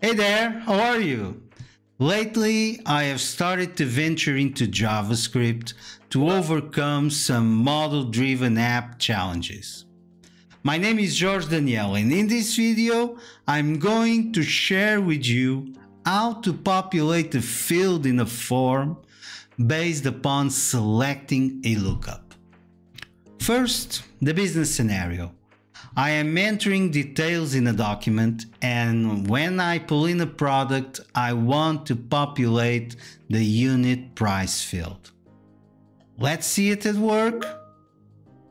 Hey there, how are you? Lately, I have started to venture into JavaScript to overcome some model-driven app challenges. My name is Jorge Daniel, and in this video, I'm going to share with you how to populate a field in a form based upon selecting a lookup. First, the business scenario. I am entering details in a document, and when I pull in a product, I want to populate the unit price field. Let's see it at work.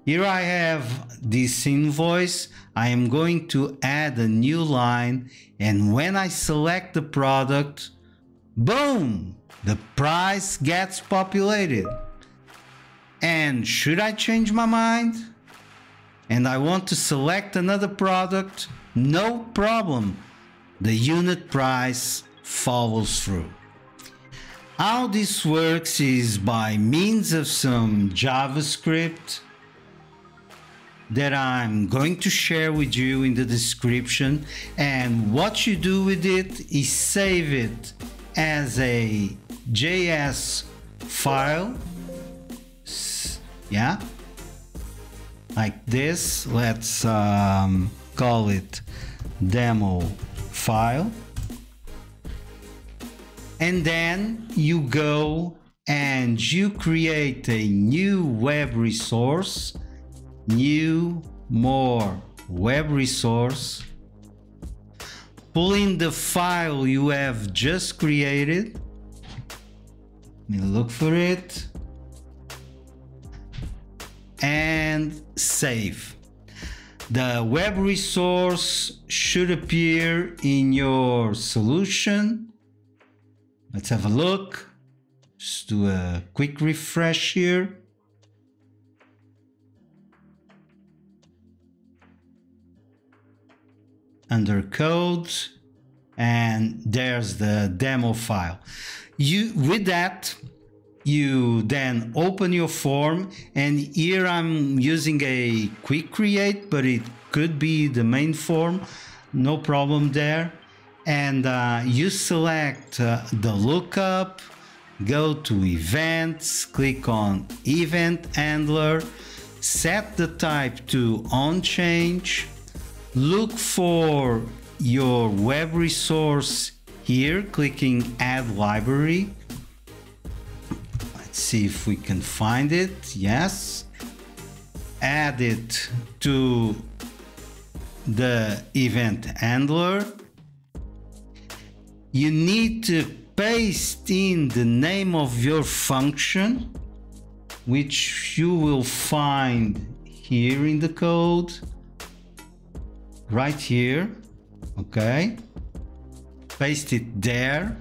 Here I have this invoice. I am going to add a new line, and when I select the product, boom! The price gets populated. And should I change my mind? And I want to select another product, no problem. The unit price follows through. How this works is by means of some JavaScript that I'm going to share with you in the description. And what you do with it is save it as a JS file. Yeah. Like this, let's call it demo file. And then you go and you create a new web resource, pull in the file you have just created. Let me look for it. And save. The web resource should appear in your solution. Let's have a look. Just do a quick refresh here. Under code, and there's the demo file. With that, you then open your form, and here I'm using a quick create, but it could be the main form, no problem there. And you select the lookup, go to events, click on event handler, set the type to on change, look for your web resource here, clicking add library. See if we can find it. Yes, add it to the event handler. You need to paste in the name of your function, which you will find here in the code, right here. Okay, paste it there,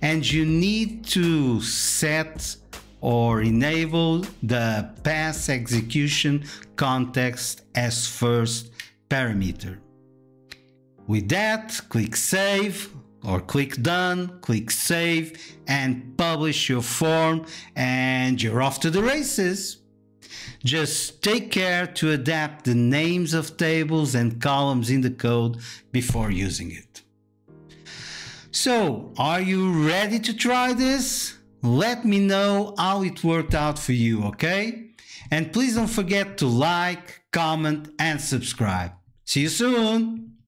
and you need to set or enable the pass execution context as first parameter. With that, click save or click done, click save and publish your form, and you're off to the races. Just take care to adapt the names of tables and columns in the code before using it. So, are you ready to try this? Let me know how it worked out for you, okay? And please don't forget to like, comment, and subscribe. See you soon!